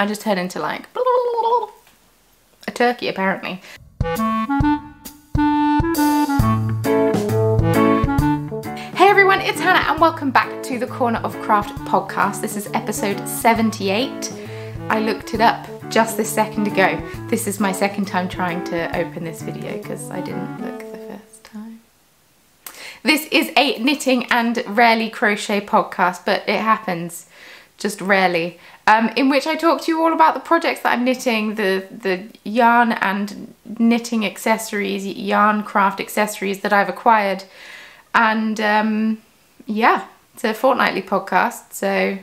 I just turn into like a turkey apparently. Hey everyone, it's Hannah and welcome back to the Corner of Craft podcast. This is episode 78. I looked it up just this second ago. This is my second time trying to open this video because I didn't look the first time. This is a knitting and rarely crochet podcast, but it happens just rarely, in which I talk to you all about the projects that I'm knitting, the yarn and knitting accessories, yarn craft accessories that I've acquired. And yeah, it's a fortnightly podcast, so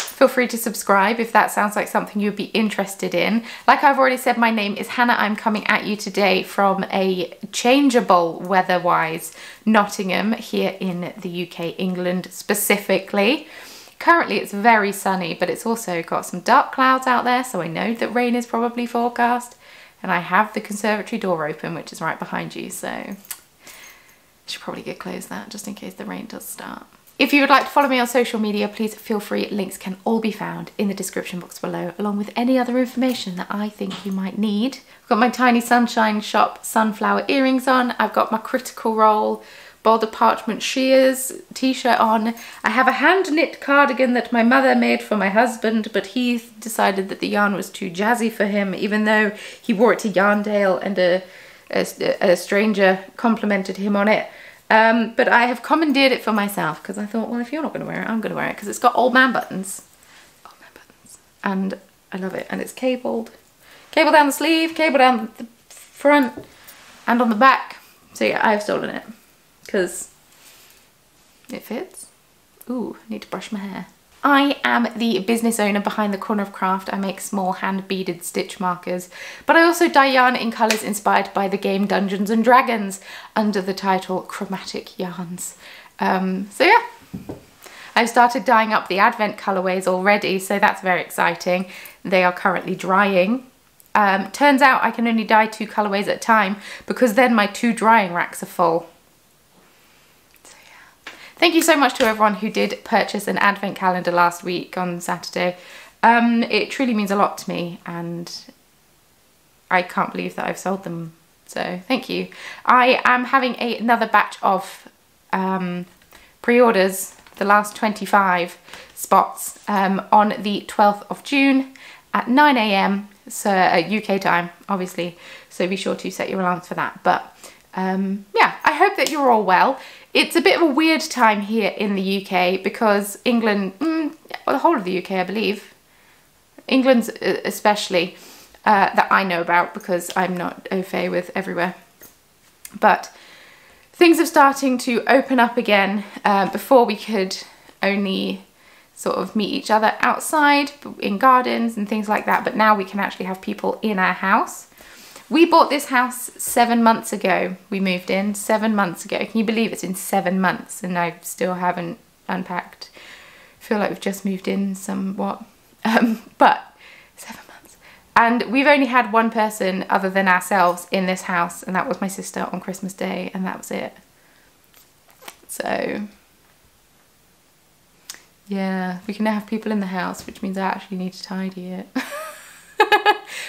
feel free to subscribe if that sounds like something you'd be interested in. Like I've already said, my name is Hannah. I'm coming at you today from a changeable weather-wise Nottingham here in the UK, England specifically. Currently it's very sunny, but it's also got some dark clouds out there, so I know that rain is probably forecast, and I have the conservatory door open, which is right behind you, so I should probably get closed that just in case the rain does start. If you would like to follow me on social media, please feel free. Links can all be found in the description box below, along with any other information that I think you might need. I've got my Tiny Sunshine Shop sunflower earrings on, I've got my Critical Role Boulder Parchment Shears t-shirt on. I have a hand knit cardigan that my mother made for my husband, but he decided that the yarn was too jazzy for him, even though he wore it to Yarndale and a stranger complimented him on it. But I have commandeered it for myself because I thought, well, if you're not going to wear it, I'm going to wear it because it's got old man buttons. Old man buttons. And I love it. And it's cabled. Cable down the sleeve, cable down the front and on the back. So yeah, I've stolen it. Because it fits. Ooh, I need to brush my hair. I am the business owner behind the Corner of Craft. I make small hand beaded stitch markers, but I also dye yarn in colours inspired by the game Dungeons and Dragons under the title Chromatic Yarns. So yeah, I've started dyeing up the Advent colourways already, so that's very exciting. They are currently drying. Turns out I can only dye two colourways at a time because then my two drying racks are full. Thank you so much to everyone who did purchase an advent calendar last week on Saturday. It truly means a lot to me and I can't believe that I've sold them, so thank you. I am having another batch of pre-orders, the last 25 spots, on the 12th of June at 9 AM, so UK time obviously, so be sure to set your alarms for that. But yeah, I hope that you're all well. It's a bit of a weird time here in the UK because England, well, the whole of the UK I believe, England's especially, that I know about because I'm not au fait with everywhere, but things are starting to open up again. Before we could only sort of meet each other outside in gardens and things like that, but now we can actually have people in our house. We bought this house 7 months ago. We moved in 7 months ago. Can you believe it's in 7 months and I still haven't unpacked? I feel like we've just moved in somewhat, but 7 months. And we've only had one person other than ourselves in this house, and that was my sister on Christmas Day, and that was it. So yeah, we can now have people in the house, which means I actually need to tidy it.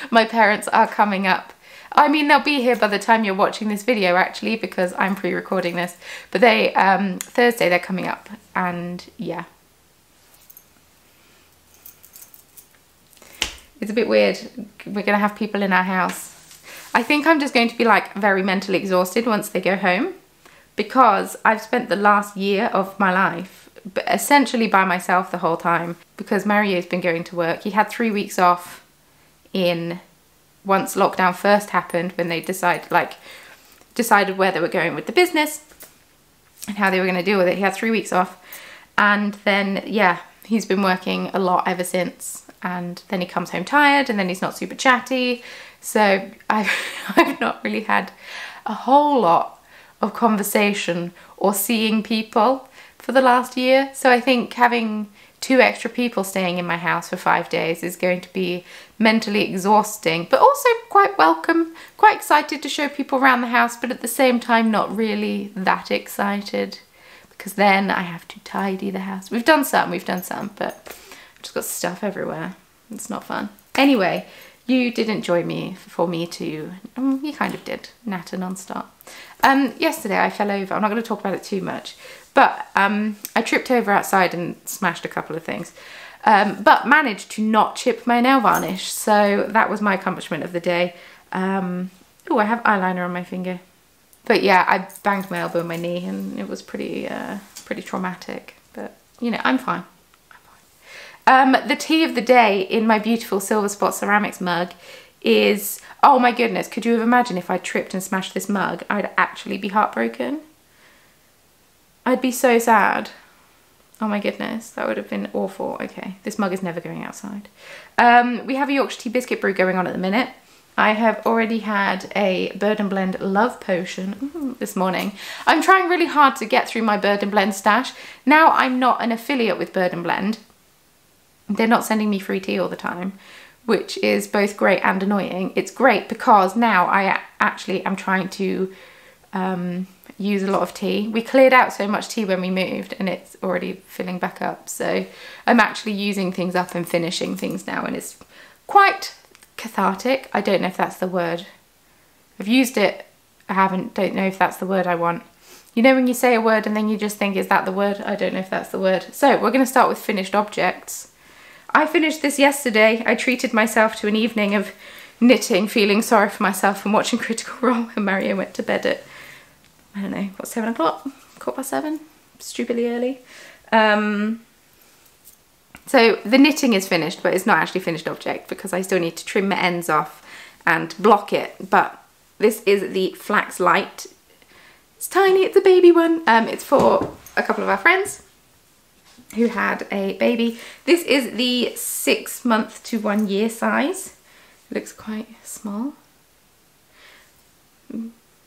My parents are coming up. I mean, they'll be here by the time you're watching this video actually, because I'm pre-recording this, but they, Thursday they're coming up, and yeah. It's a bit weird. We're gonna have people in our house. I think I'm just going to be like very mentally exhausted once they go home, because I've spent the last year of my life essentially by myself the whole time, because Mario's been going to work. He had 3 weeks off in, once lockdown first happened, when they decided where they were going with the business and how they were going to deal with it. He had 3 weeks off, and then yeah, he's been working a lot ever since, and then he comes home tired, and then he's not super chatty, so I've not really had a whole lot of conversation or seeing people for the last year. So I think having two extra people staying in my house for 5 days is going to be mentally exhausting, but also quite welcome. Quite excited to show people around the house, but at the same time not really that excited, because then I have to tidy the house. We've done some, but I've just got stuff everywhere. It's not fun. Anyway, you didn't join me for me to, you kind of did, natter non-stop. Yesterday I fell over. I'm not going to talk about it too much, but I tripped over outside and smashed a couple of things, but managed to not chip my nail varnish. So that was my accomplishment of the day. Oh, I have eyeliner on my finger. But yeah, I banged my elbow and my knee and it was pretty, pretty traumatic, but you know, I'm fine. The tea of the day in my beautiful Silver Spot Ceramics mug is, oh my goodness, could you have imagined if I tripped and smashed this mug? I'd actually be heartbroken. I'd be so sad. Oh my goodness, that would have been awful. Okay, this mug is never going outside. We have a Yorkshire tea biscuit brew going on at the minute. I have already had a Bird and Blend love potion this morning. I'm trying really hard to get through my Bird and Blend stash. Now I'm not an affiliate with Bird and Blend. They're not sending me free tea all the time, which is both great and annoying. It's great because now I actually am trying to use a lot of tea. We cleared out so much tea when we moved and it's already filling back up. So I'm actually using things up and finishing things now and it's quite cathartic. I don't know if that's the word. I've used it. I haven't, don't know if that's the word I want. You know when you say a word and then you just think, is that the word? I don't know if that's the word. So we're going to start with finished objects. I finished this yesterday. I treated myself to an evening of knitting, feeling sorry for myself and watching Critical Role, and Mario went to bed at, I don't know, what, 7 o'clock? 7:15? Stupidly early. So the knitting is finished, but it's not actually finished object because I still need to trim the ends off and block it. But this is the Flax Light. It's tiny, it's a baby one. It's for a couple of our friends who had a baby. This is the 6 month to 1 year size. It looks quite small.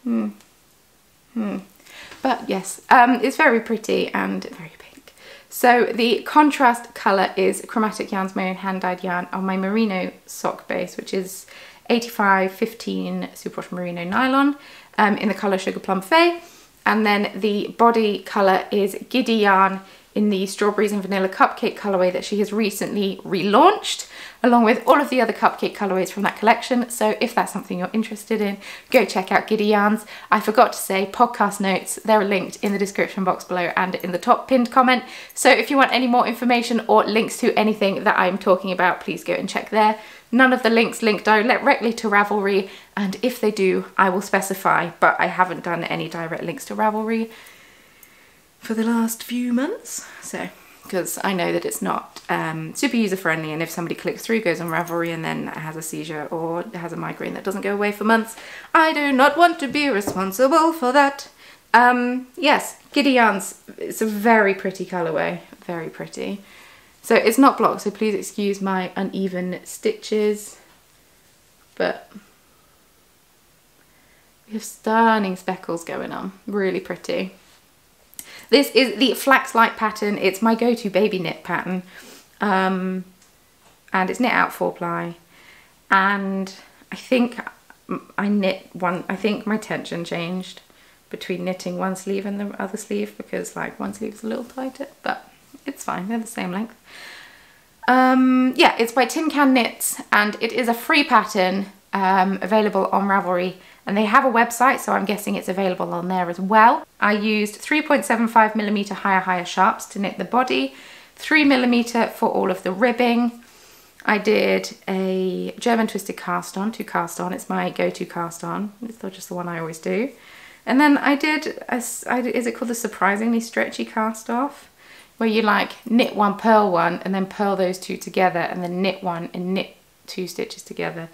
But yes, it's very pretty and very pink. So the contrast colour is Chromatic Yarns, my own hand-dyed yarn on my merino sock base, which is 85/15 superwash merino nylon in the colour Sugar Plum Fay. And then the body colour is Giddy Yarn in the Strawberries and Vanilla Cupcake colourway that she has recently relaunched, along with all of the other cupcake colourways from that collection. So if that's something you're interested in, go check out Giddy Yarns. I forgot to say podcast notes, they're linked in the description box below and in the top pinned comment. So if you want any more information or links to anything that I'm talking about, please go and check there. None of the links link directly to Ravelry, and if they do, I will specify, but I haven't done any direct links to Ravelry for the last few months, so because I know that it's not super user friendly, and if somebody clicks through, goes on Ravelry and then has a seizure or has a migraine that doesn't go away for months, I do not want to be responsible for that. Yes, Giddy Yarns, it's a very pretty colourway, very pretty. So it's not blocked, so please excuse my uneven stitches, but we have stunning speckles going on, really pretty. This is the Flax Light pattern. It's my go-to baby knit pattern. And it's knit out 4-ply. And I think I knit one, I think my tension changed between knitting one sleeve and the other sleeve because like one sleeve's a little tighter, but it's fine, they're the same length. Yeah, it's by Tin Can Knits and it is a free pattern available on Ravelry. And they have a website, so I'm guessing it's available on there as well. I used 3.75mm higher sharps to knit the body, 3mm for all of the ribbing. I did a German twisted cast on, 2 cast on, it's my go-to cast on, it's not just the one I always do. And then I did, is it called the surprisingly stretchy cast off? Where you like knit one, purl one, and then purl those two together, and then knit one and knit 2 stitches together.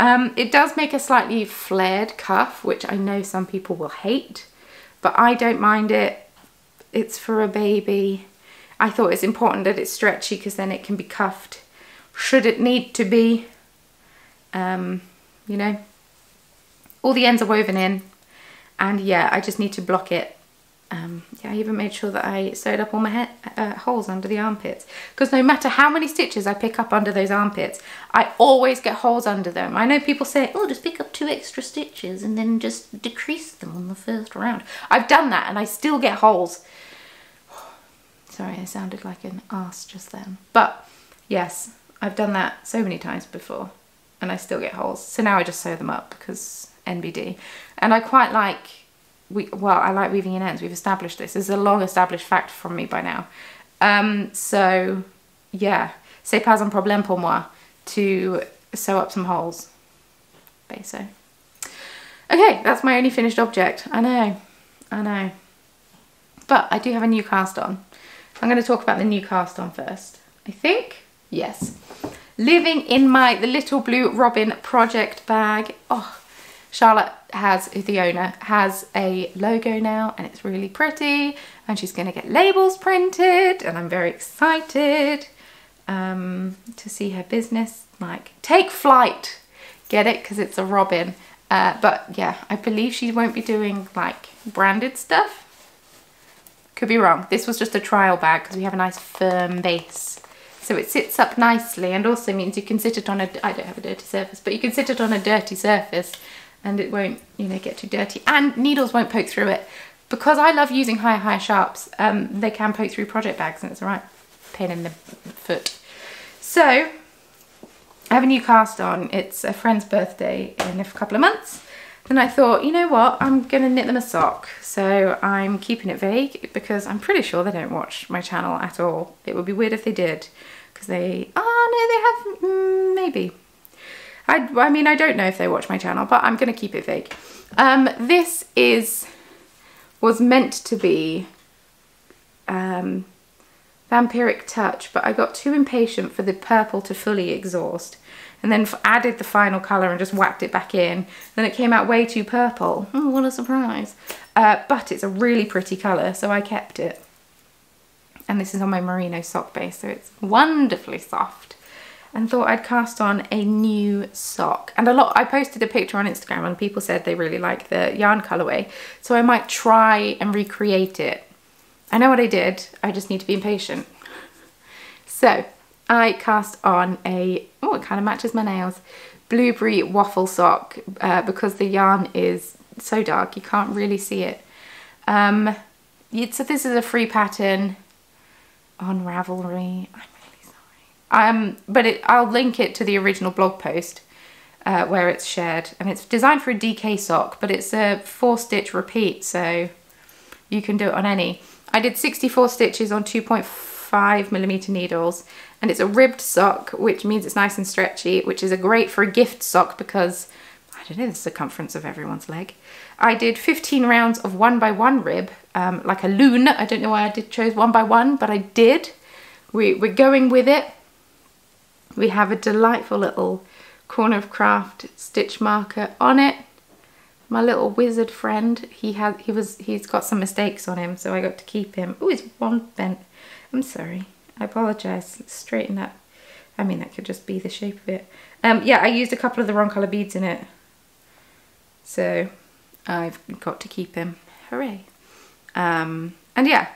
It does make a slightly flared cuff, which I know some people will hate, but I don't mind it. It's for a baby. I thought it's important that it's stretchy because then it can be cuffed should it need to be. You know, all the ends are woven in, and yeah, I just need to block it. Yeah, I even made sure that I sewed up all my holes under the armpits, because no matter how many stitches I pick up under those armpits, I always get holes under them. I know people say, oh, just pick up 2 extra stitches and then just decrease them on the first round. I've done that and I still get holes. Sorry, I sounded like an ass just then. But yes, I've done that so many times before and I still get holes, so now I just sew them up because NBD. And I quite like, I like weaving in ends. We've established this. This is a long established fact from me by now. So yeah, c'est pas un problème pour moi to sew up some holes. Peso. Okay, that's my only finished object. I know. But I do have a new cast on. I'm going to talk about the new cast on first, I think. Yes. Living in the Little Blue Robin project bag. Oh, Charlotte has, the owner, has a logo now and it's really pretty and she's going to get labels printed and I'm very excited to see her business like take flight. Get it? Because it's a robin. But yeah, I believe she won't be doing like branded stuff. Could be wrong. This was just a trial bag because we have a nice firm base. So it sits up nicely and also means you can sit it on a, I don't have a dirty surface, but you can sit it on a dirty surface and it won't, you know, get too dirty. And needles won't poke through it. Because I love using high sharps, they can poke through project bags and it's a right pain in the foot. So I have a new cast on. It's a friend's birthday in a couple of months. And I thought, you know what, I'm going to knit them a sock. So I'm keeping it vague because I'm pretty sure they don't watch my channel at all. It would be weird if they did because they, oh no, they have, maybe. I mean, I don't know if they watch my channel, but I'm going to keep it vague. This was meant to be Vampiric Touch, but I got too impatient for the purple to fully exhaust and then added the final colour and just whacked it back in. Then it came out way too purple. Oh, what a surprise. But it's a really pretty colour, so I kept it. And this is on my merino sock base, so it's wonderfully soft. And thought I'd cast on a new sock. And I posted a picture on Instagram and people said they really like the yarn colourway, so I might try and recreate it. I know what I did, I just need to be impatient. So I cast on a, oh, it kind of matches my nails, blueberry waffle sock because the yarn is so dark you can't really see it. So this is a free pattern on Ravelry. I'm really sorry. But I'll link it to the original blog post where it's shared, and it's designed for a DK sock, but it's a 4-stitch repeat, so you can do it on any. I did 64 stitches on 2.5mm needles, and it's a ribbed sock, which means it's nice and stretchy, which is great for a gift sock because, I don't know, the circumference of everyone's leg. I did 15 rounds of 1x1 rib, like a loon. I don't know why I chose 1x1, but I did. We're going with it. We have a delightful little Corner of Craft stitch marker on it. My little wizard friend, he's got some mistakes on him, so I got to keep him. Oh, it's one bent. I'm sorry. I apologise. Straighten up. I mean, that could just be the shape of it. Yeah, I used a couple of the wrong colour beads in it. So I've got to keep him. Hooray. And yeah,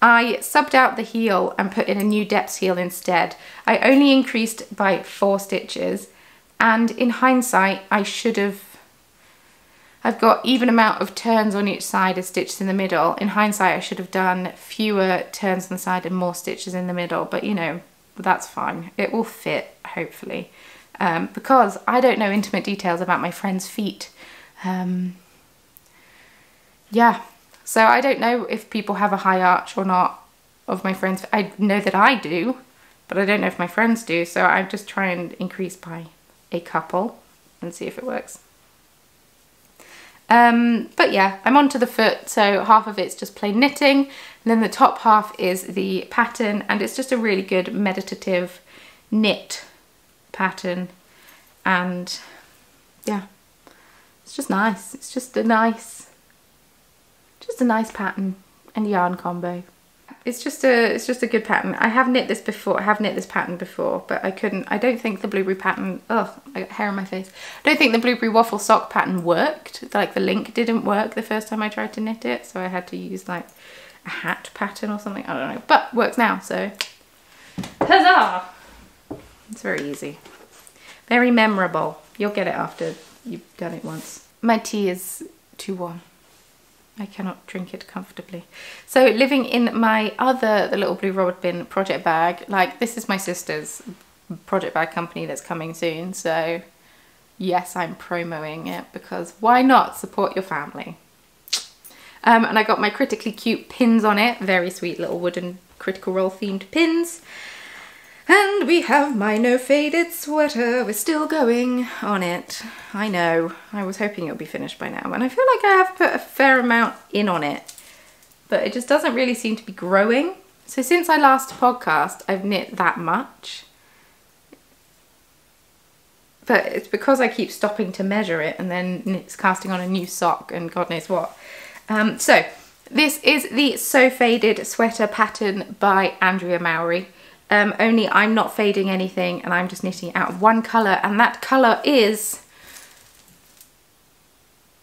I subbed out the heel and put in a new depth heel instead. I only increased by 4 stitches, and in hindsight, I should have... I've got even amount of turns on each side as stitches in the middle. In hindsight, I should have done fewer turns on the side and more stitches in the middle, but you know, that's fine. It will fit, hopefully, because I don't know intimate details about my friend's feet. Yeah, so I don't know if people have a high arch or not of my friends. I know that I do, but I don't know if my friends do, so I just try and increase by a couple and see if it works. But yeah, I'm onto the foot, so half of it's just plain knitting, and then the top half is the pattern, and it's just a really good meditative knit pattern, and yeah, it's just nice. It's just a nice pattern and yarn combo. It's just a good pattern. I have knit this pattern before, but I don't think the blueberry pattern, oh, I got hair on my face. I don't think the blueberry waffle sock pattern worked. Like the link didn't work the first time I tried to knit it, so I had to use like a hat pattern or something, I don't know, but works now, so huzzah! It's very easy. Very memorable. You'll get it after you've done it once. My tea is too warm. I cannot drink it comfortably. So living in the Little Blue Robin project bag, like this is my sister's project bag company that's coming soon. So yes, I'm promoing it because why not support your family? And I got my critically cute pins on it, very sweet little wooden Critical Role themed pins. And we have my no faded sweater. We're still going on it. I know, I was hoping it'll be finished by now, and I feel like I have put a fair amount in on it, but it just doesn't really seem to be growing. So since I last podcast, I've knit that much, but it's because I keep stopping to measure it and then it's casting on a new sock and God knows what. So this is the So Faded Sweater pattern by Andrea Mowry. Only I'm not fading anything and I'm just knitting out of one colour, and that colour is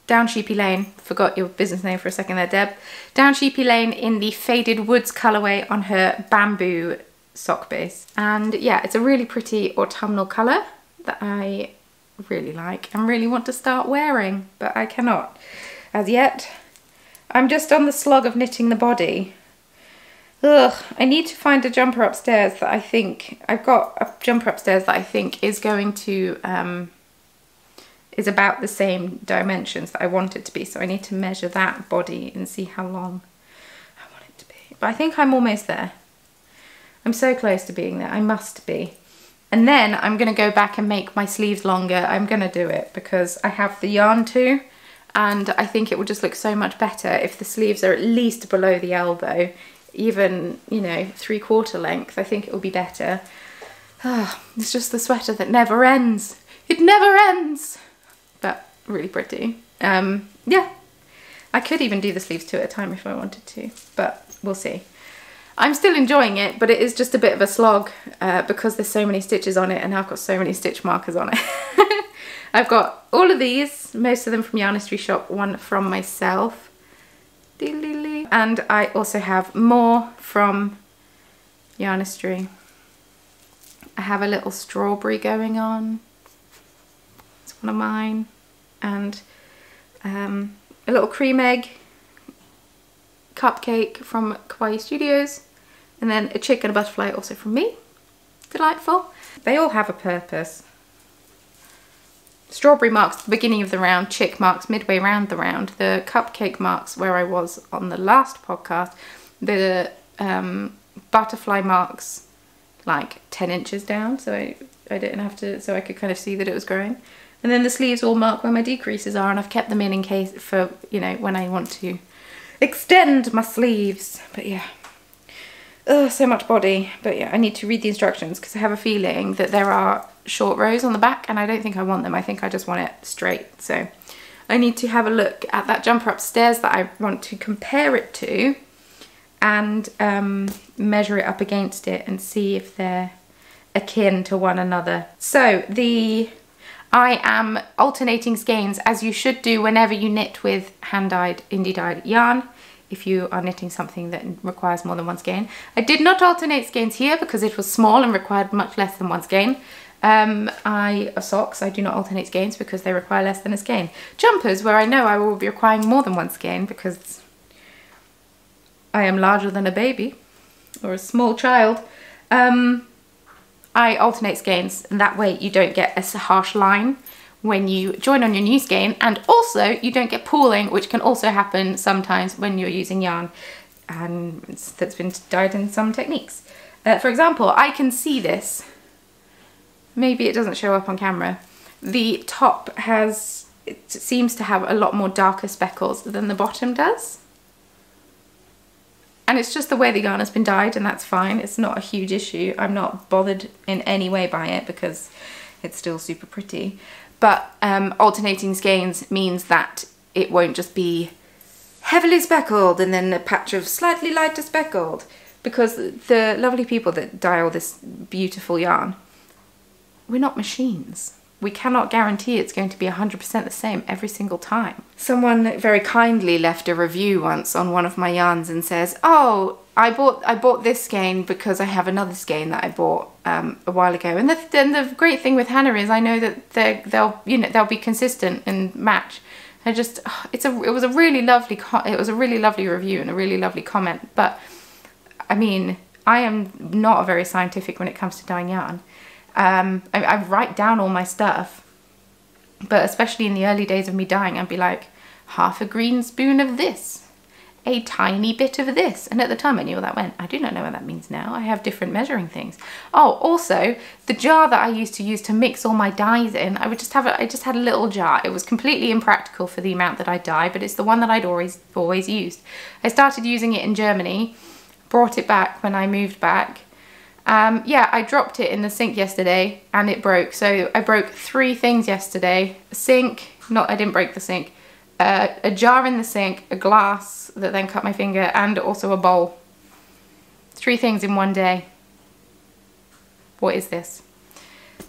Down Sheepy Lane. Forgot your business name for a second there, Deb. Down Sheepy Lane in the Faded Woods colourway on her bamboo sock base. And yeah, it's a really pretty autumnal colour that I really like and really want to start wearing, but I cannot as yet. I'm just on the slog of knitting the body. Ugh, I need to find a jumper upstairs that I think, I've got a jumper upstairs that I think is going to, is about the same dimensions that I want it to be. So I need to measure that body and see how long I want it to be. But I think I'm almost there. I'm so close to being there, I must be. And then I'm gonna go back and make my sleeves longer. I'm gonna do it because I have the yarn too. And I think it will just look so much better if the sleeves are at least below the elbow, even, you know, 3/4 length. I think it will be better. Oh, it's just the sweater that never ends. It never ends, but really pretty. Yeah, I could even do the sleeves two at a time if I wanted to, but we'll see. I'm still enjoying it, but it is just a bit of a slog because there's so many stitches on it and I've got so many stitch markers on it. I've got all of these, most of them from Yarnistry Shop, one from myself. And I also have more from Yarnistry. I have a little strawberry going on. It's one of mine. And a little cream egg cupcake from Kawaii Studios. And then a chick and a butterfly also from me. Delightful. They all have a purpose. Strawberry marks the beginning of the round, chick marks midway round the round, the cupcake marks where I was on the last podcast, the butterfly marks like 10 inches down, so I didn't have to, so I could kind of see that it was growing. And then the sleeves all mark where my decreases are, and I've kept them in case for, you know, when I want to extend my sleeves. But yeah, oh, so much body. But yeah, I need to read the instructions because I have a feeling that there are short rows on the back and I don't think I want them. I think I just want it straight. So I need to have a look at that jumper upstairs that I want to compare it to and measure it up against it and see if they're akin to one another. So I am alternating skeins, as you should do whenever you knit with hand-dyed, indie-dyed yarn, if you are knitting something that requires more than one skein. I did not alternate skeins here because it was small and required much less than one skein. Socks, I do not alternate skeins because they require less than a skein. Jumpers, where I know I will be requiring more than one skein because I am larger than a baby or a small child, I alternate skeins, and that way you don't get a harsh line when you join on your new skein, and also you don't get pooling, which can also happen sometimes when you're using yarn and that's been dyed in some techniques. For example, I can see this. Maybe it doesn't show up on camera. The top has, it seems to have a lot more darker speckles than the bottom does. And it's just the way the yarn has been dyed, and that's fine. It's not a huge issue. I'm not bothered in any way by it because it's still super pretty. But alternating skeins means that it won't just be heavily speckled and then a patch of slightly lighter speckled, because the lovely people that dye all this beautiful yarn, we're not machines. We cannot guarantee it's going to be 100% the same every single time. Someone very kindly left a review once on one of my yarns and says, oh, I bought this skein because I have another skein that I bought a while ago. And the great thing with Hannah is I know that they'll be consistent and match. I just, it was a really lovely review and a really lovely comment. But I mean, I am not very scientific when it comes to dyeing yarn. I write down all my stuff, but especially in the early days of me dyeing, I'd be like, half a green spoon of this, a tiny bit of this. And at the time I knew what that meant. I do not know what that means now. I have different measuring things. Oh, also the jar that I used to use to mix all my dyes in, I would just have, I just had a little jar. It was completely impractical for the amount that I dye, but it's the one that I'd always used. I started using it in Germany, brought it back when I moved back. Yeah, I dropped it in the sink yesterday and it broke. So I broke three things yesterday. A sink, not, I didn't break the sink. A jar in the sink, a glass that then cut my finger, and also a bowl. Three things in one day. What is this?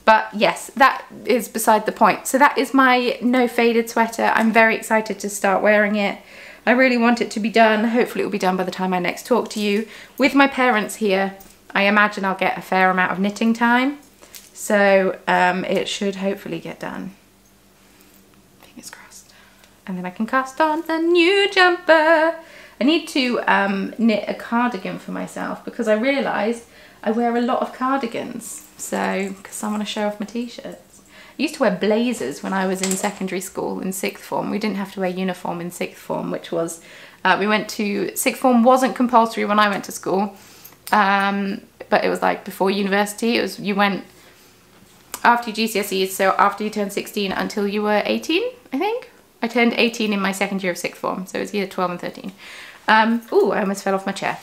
But yes, that is beside the point. So that is my no faded sweater. I'm very excited to start wearing it. I really want it to be done. Hopefully it will be done by the time I next talk to you. With my parents here, I imagine I'll get a fair amount of knitting time. So it should hopefully get done. Fingers crossed. And then I can cast on the new jumper. I need to knit a cardigan for myself because I realised I wear a lot of cardigans. So, because I want to show off my t-shirts. I used to wear blazers when I was in secondary school in 6th form. We didn't have to wear uniform in 6th form, which was, we went to, 6th form wasn't compulsory when I went to school. But it was like before university, it was, you went after your GCSEs, so after you turned 16 until you were 18, I think. I turned 18 in my second year of 6th form, so it was year 12 and 13. Ooh, I almost fell off my chair.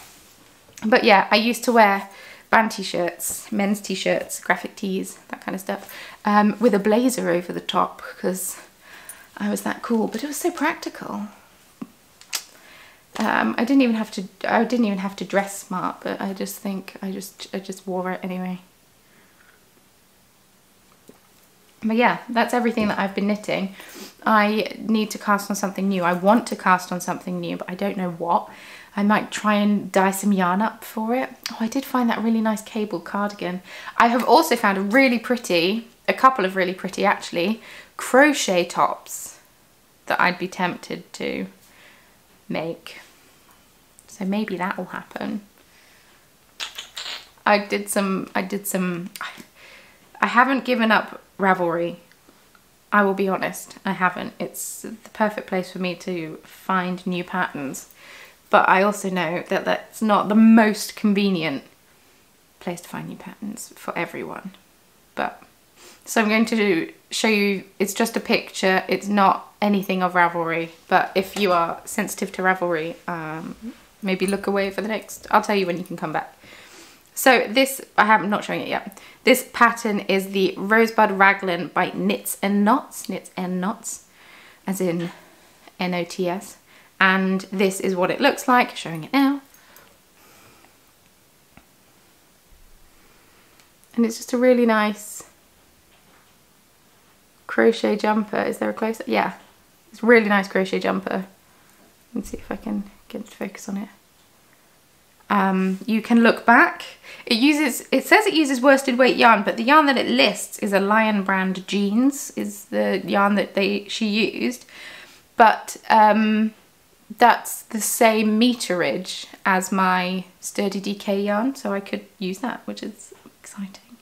But yeah, I used to wear band t-shirts, men's t-shirts, graphic tees, that kind of stuff, with a blazer over the top because I was that cool, but it was so practical. I didn't even have to dress smart, but I just think I just wore it anyway. But yeah, that's everything that I've been knitting. I need to cast on something new. I want to cast on something new, but I don't know what. I might try and dye some yarn up for it. Oh, I did find that really nice cable cardigan. I have also found a really pretty, a couple of really pretty actually, crochet tops that I'd be tempted to make. So maybe that will happen. I haven't given up Ravelry. I will be honest, I haven't. It's the perfect place for me to find new patterns. But I also know that that's not the most convenient place to find new patterns for everyone. But, so I'm going to show you, it's just a picture, it's not anything of Ravelry. But if you are sensitive to Ravelry, maybe look away for the next, I'll tell you when you can come back. So this, I'm not showing it yet. This pattern is the Rosebud Raglan by Knits and Knots, as in N-O-T-S. And this is what it looks like, showing it now. And it's just a really nice crochet jumper. Is there a close-up? Yeah, it's a really nice crochet jumper. Let's see if I can get to focus on it. You can look back. It says it uses worsted weight yarn, but the yarn that it lists is a Lion Brand Jeans, is the yarn that she used. But that's the same meterage as my Sturdy DK yarn, so I could use that, which is exciting.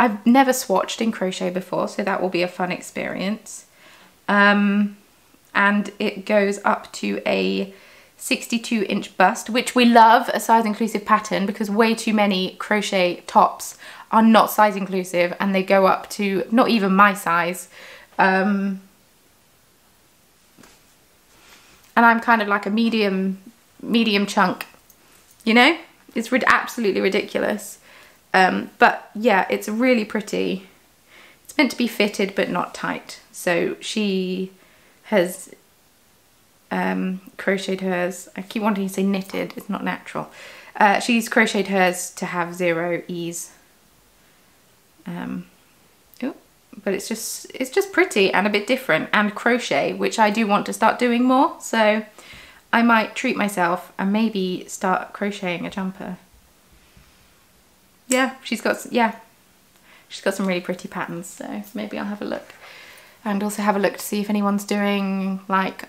I've never swatched in crochet before, so that will be a fun experience. And it goes up to a 62-inch bust, which we love a size inclusive pattern because way too many crochet tops are not size inclusive and they go up to not even my size. And I'm kind of like a medium chunk, you know? It's absolutely ridiculous. But yeah, it's really pretty. It's meant to be fitted but not tight. So she has crocheted hers. I keep wanting to say knitted, it's not natural. She's crocheted hers to have zero ease. But it's just pretty and a bit different, and crochet, which I do want to start doing more, so I might treat myself and maybe start crocheting a jumper. Yeah, she's got some really pretty patterns, so maybe I'll have a look. And also have a look to see if anyone's doing like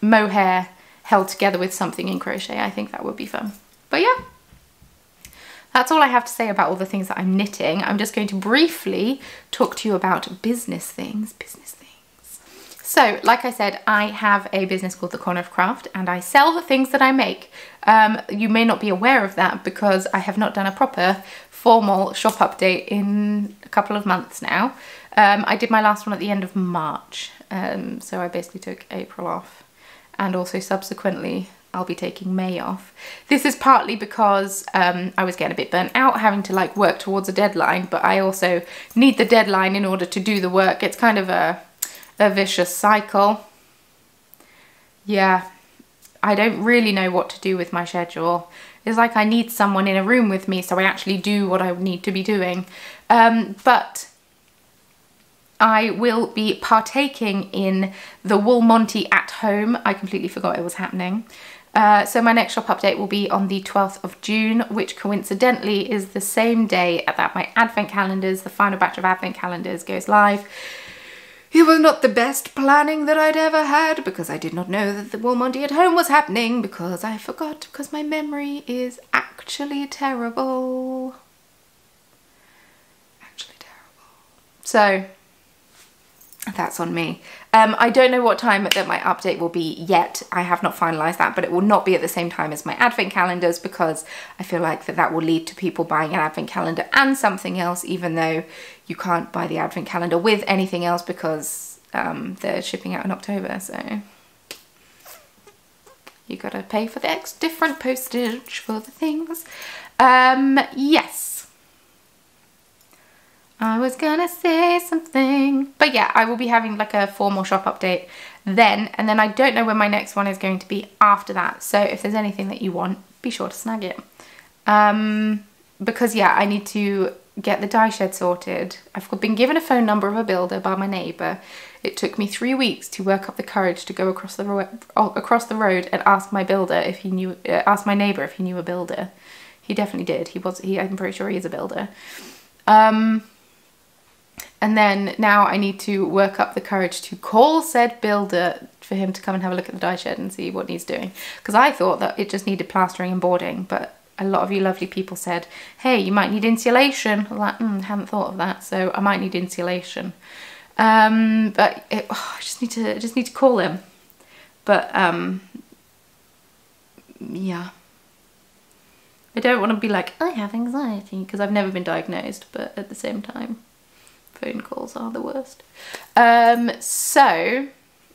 mohair held together with something in crochet. I think that would be fun. But yeah, That's all I have to say about all the things that I'm knitting. I'm just going to briefly talk to you about business things. So, like I said, I have a business called The Corner of Craft and I sell the things that I make. You may not be aware of that because I have not done a proper formal shop update in a couple of months now. I did my last one at the end of March, so I basically took April off, and also subsequently I'll be taking May off. This is partly because I was getting a bit burnt out having to like work towards a deadline, but I also need the deadline in order to do the work. It's kind of a vicious cycle. Yeah, I don't really know what to do with my schedule. It's like I need someone in a room with me so I actually do what I need to be doing. But I will be partaking in the Wool Monty at home. I completely forgot it was happening. So my next shop update will be on the 12th of June, which coincidentally is the same day that my advent calendars, the final batch of advent calendars, goes live. It was not the best planning that I'd ever had because I did not know that the Wool Monty at home was happening because I forgot, because my memory is actually terrible. So that's on me. I don't know what time that my update will be yet. I have not finalised that, but it will not be at the same time as my advent calendars because I feel like that will lead to people buying an advent calendar and something else, even though you can't buy the advent calendar with anything else because they're shipping out in October, so you gotta pay for the different postage for the things. Yes. I was gonna say something. But yeah, I will be having like a formal shop update then, and then I don't know when my next one is going to be after that. So if there's anything that you want, be sure to snag it. Because yeah, I need to get the dye shed sorted. I've been given a phone number of a builder by my neighbour. It took me 3 weeks to work up the courage to go across the road and ask my builder if he knew, ask my neighbour if he knew a builder. He definitely did. I'm pretty sure he is a builder. And then now I need to work up the courage to call said builder for him to come and have a look at the dye shed and see what needs doing. Because I thought that it just needed plastering and boarding, but a lot of you lovely people said, hey, you might need insulation. I'm like, haven't thought of that, so I might need insulation. But I just need to call him. But yeah. I don't want to be like, I have anxiety, because I've never been diagnosed, but at the same time, phone calls are the worst. So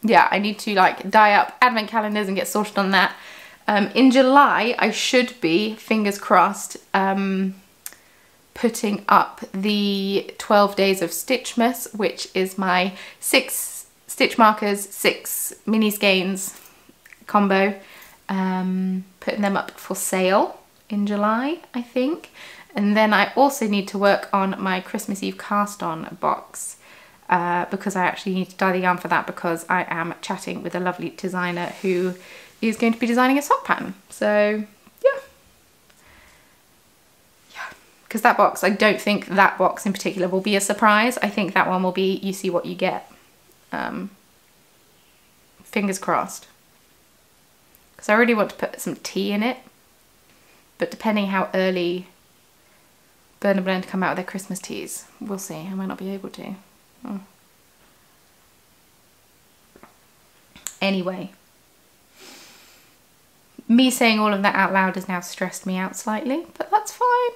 yeah, I need to like dye up advent calendars and get sorted on that. In July, I should be, fingers crossed, putting up the 12 days of Stitchmas, which is my 6 stitch markers, 6 mini skeins combo, putting them up for sale in July, I think. And then I also need to work on my Christmas Eve cast-on box because I actually need to dye the yarn for that because I am chatting with a lovely designer who is going to be designing a sock pattern. So yeah, because that box, I don't think that box in particular will be a surprise. I think that one will be you see what you get. Fingers crossed, because I really want to put some tea in it, but depending how early Bird and Blend come out with their Christmas teas, we'll see. I might not be able to. Anyway, me saying all of that out loud has now stressed me out slightly, but that's fine.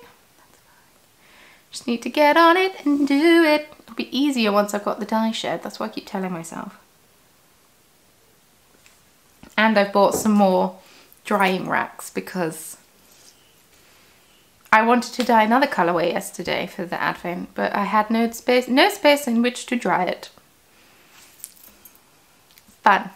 Just need to get on it and do it. It'll be easier once I've got the dye shed. That's what I keep telling myself. And I've bought some more drying racks because I wanted to dye another colourway yesterday for the advent, but I had no space in which to dry it. Fun.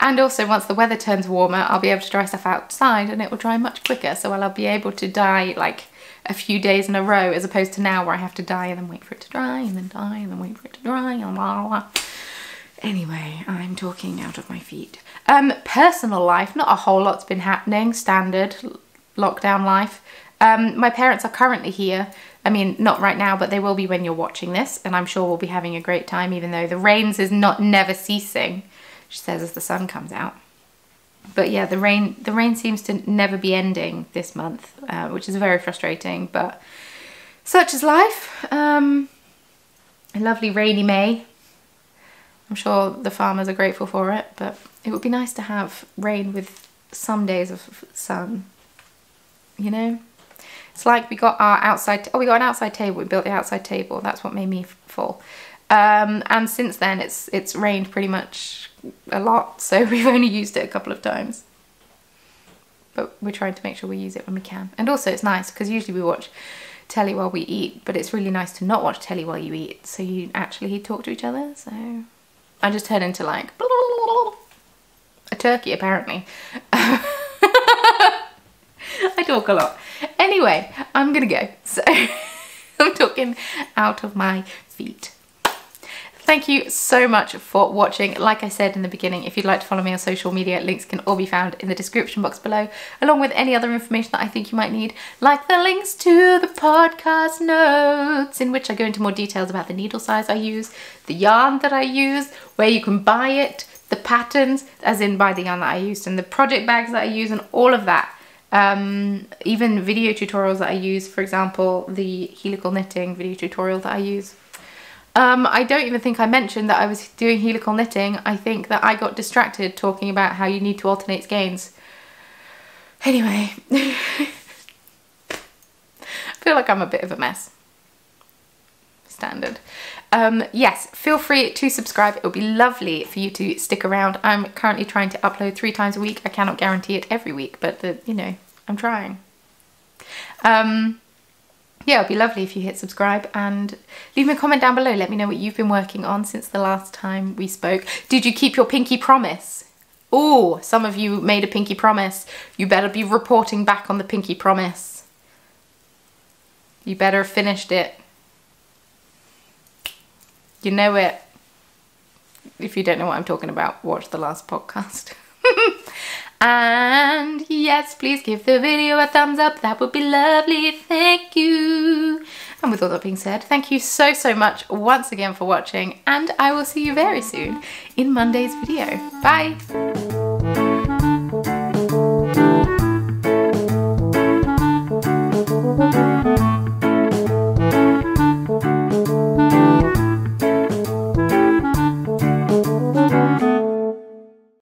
And also, once the weather turns warmer, I'll be able to dry stuff outside and it will dry much quicker, so I'll be able to dye like a few days in a row as opposed to now where I have to dye and then wait for it to dry and then dye and then wait for it to dry and blah blah blah. Anyway, I'm talking out of my feet. Personal life, not a whole lot's been happening. Standard lockdown life. My parents are currently here. I mean, not right now, but they will be when you're watching this, and I'm sure we'll be having a great time, even though the rains is never ceasing, she says, as the sun comes out. But yeah, the rain seems to never be ending this month, which is very frustrating, but such is life. A lovely rainy May. I'm sure the farmers are grateful for it, but it would be nice to have rain with some days of sun, you know? It's like we got our outside, oh, we got an outside table, we built the outside table, that's what made me fall. And since then it's rained pretty much a lot, so we've only used it a couple of times. But we're trying to make sure we use it when we can. And also it's nice, because usually we watch telly while we eat, but it's really nice to not watch telly while you eat, so you actually talk to each other, so... I just turned into like, blah, blah, blah, blah, a turkey apparently. I talk a lot. Anyway, I'm gonna go, so I'm talking out of my feet. Thank you so much for watching. Like I said in the beginning, if you'd like to follow me on social media, links can all be found in the description box below, along with any other information that I think you might need, like the links to the podcast notes, in which I go into more details about the needle size I use, the yarn that I use, where you can buy it, the patterns, as in buy the yarn that I used, and the project bags that I use, and all of that. Even video tutorials that I use, for example, the helical knitting video tutorial that I use. I don't even think I mentioned that I was doing helical knitting. I think that I got distracted talking about how you need to alternate skeins. Anyway, I feel like I'm a bit of a mess. Standard. Yes, feel free to subscribe. It would be lovely for you to stick around. I'm currently trying to upload 3 times a week. I cannot guarantee it every week, but you know, I'm trying. Yeah, it'd be lovely if you hit subscribe and leave me a comment down below. Let me know what you've been working on since the last time we spoke. Did you keep your pinky promise? Oh, some of you made a pinky promise. You better be reporting back on the pinky promise. You better have finished it. You know it. If you don't know what I'm talking about, watch the last podcast. And yes, please give the video a thumbs up. That would be lovely. Thank you. And with all that being said, thank you so, so much once again for watching, and I will see you very soon in Monday's video. Bye.